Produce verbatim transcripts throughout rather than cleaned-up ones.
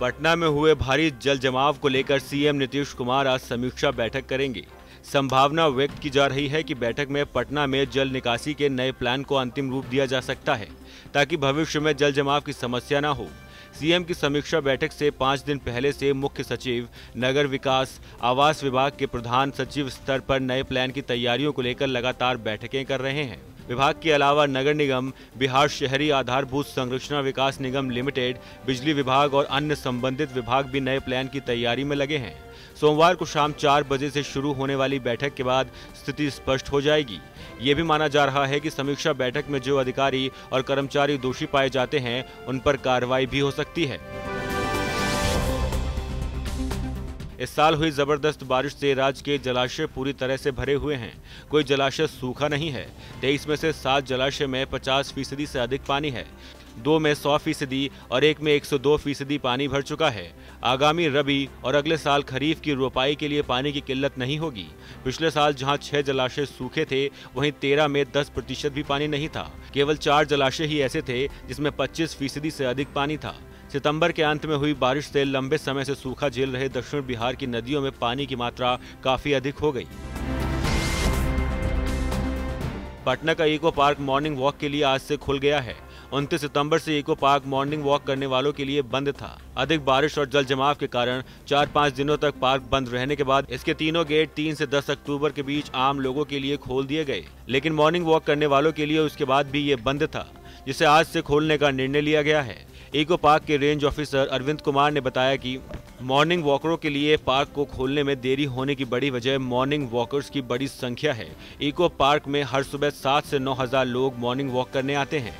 पटना में हुए भारी जल जमाव को लेकर सीएम नीतीश कुमार आज समीक्षा बैठक करेंगे। संभावना व्यक्त की जा रही है कि बैठक में पटना में जल निकासी के नए प्लान को अंतिम रूप दिया जा सकता है ताकि भविष्य में जल जमाव की समस्या न हो। सीएम की समीक्षा बैठक से पाँच दिन पहले से मुख्य सचिव, नगर विकास, आवास विभाग के प्रधान सचिव स्तर पर नए प्लान की तैयारियों को लेकर लगातार बैठकें कर रहे हैं। विभाग के अलावा नगर निगम, बिहार शहरी आधारभूत संरचना विकास निगम लिमिटेड, बिजली विभाग और अन्य संबंधित विभाग भी नए प्लान की तैयारी में लगे हैं। सोमवार को शाम चार बजे से शुरू होने वाली बैठक के बाद स्थिति स्पष्ट हो जाएगी। ये भी माना जा रहा है कि समीक्षा बैठक में जो अधिकारी और कर्मचारी दोषी पाए जाते हैं उन पर कार्रवाई भी हो सकती है। इस साल हुई जबरदस्त बारिश से राज्य के जलाशय पूरी तरह से भरे हुए हैं। कोई जलाशय सूखा नहीं है। तेईस में से सात जलाशय में पचास फीसदी से अधिक पानी है, दो में सौ फीसदी और एक में एक सौ दो फीसदी पानी भर चुका है। आगामी रबी और अगले साल खरीफ की रोपाई के लिए पानी की किल्लत नहीं होगी। पिछले साल जहां छह जलाशय सूखे थे, वहीं तेरह में दस प्रतिशत भी पानी नहीं था। केवल चार जलाशय ही ऐसे थे जिसमें पच्चीस फीसदी से अधिक पानी था। सितंबर के अंत में हुई बारिश से लंबे समय से सूखा झेल रहे दक्षिण बिहार की नदियों में पानी की मात्रा काफी अधिक हो गई। पटना का इको पार्क मॉर्निंग वॉक के लिए आज से खुल गया है। उनतीस सितंबर से इको पार्क मॉर्निंग वॉक करने वालों के लिए बंद था। अधिक बारिश और जल जमाव के कारण चार पाँच दिनों तक पार्क बंद रहने के बाद इसके तीनों गेट तीन से दस अक्टूबर के बीच आम लोगों के लिए खोल दिए गए, लेकिन मॉर्निंग वॉक करने वालों के लिए उसके बाद भी ये बंद था, जिसे आज से खोलने का निर्णय लिया गया है। इको पार्क के रेंज ऑफिसर अरविंद कुमार ने बताया कि मॉर्निंग वॉकरों के लिए पार्क को खोलने में देरी होने की बड़ी वजह मॉर्निंग वॉकर्स की बड़ी संख्या है। इको पार्क में हर सुबह सात से नौ हजार लोग मॉर्निंग वॉक करने आते हैं।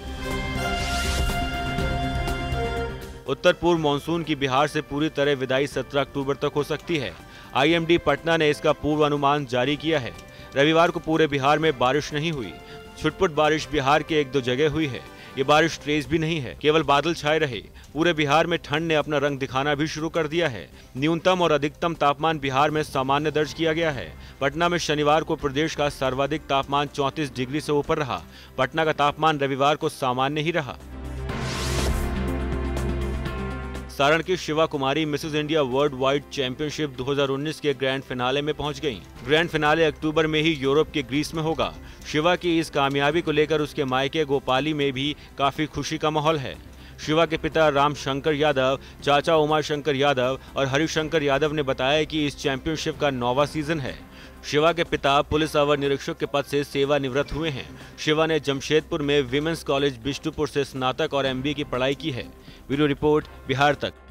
उत्तर पूर्व मानसून की बिहार से पूरी तरह विदाई सत्रह अक्टूबर तक हो सकती है। आईएमडी पटना ने इसका पूर्व अनुमान जारी किया है। रविवार को पूरे बिहार में बारिश नहीं हुई। छुटपुट बारिश बिहार के एक दो जगह हुई है। ये बारिश तेज भी नहीं है, केवल बादल छाए रहे। पूरे बिहार में ठंड ने अपना रंग दिखाना भी शुरू कर दिया है। न्यूनतम और अधिकतम तापमान बिहार में सामान्य दर्ज किया गया है। पटना में शनिवार को प्रदेश का सर्वाधिक तापमान चौंतीस डिग्री से ऊपर रहा। पटना का तापमान रविवार को सामान्य ही रहा। सारण की Shiva Kumari Mrs India world wide championship दो हज़ार उन्नीस के ग्रैंड फिनाले में पहुंच गईं। ग्रैंड फिनाले अक्टूबर में ही यूरोप के ग्रीस में होगा। शिवा की इस कामयाबी को लेकर उसके मायके गोपाली में भी काफी खुशी का माहौल है। शिवा के पिता रामशंकर यादव, चाचा उमाशंकर यादव और हरिशंकर यादव ने बताया कि इस चैंपियनशिप का नौवां सीजन है। शिवा के पिता पुलिस अवर निरीक्षक के पद से सेवानिवृत्त हुए हैं। शिवा ने जमशेदपुर में विमेंस कॉलेज बिष्टुपुर से स्नातक और एमबीए की पढ़ाई की है। ब्यूरो रिपोर्ट, बिहार तक।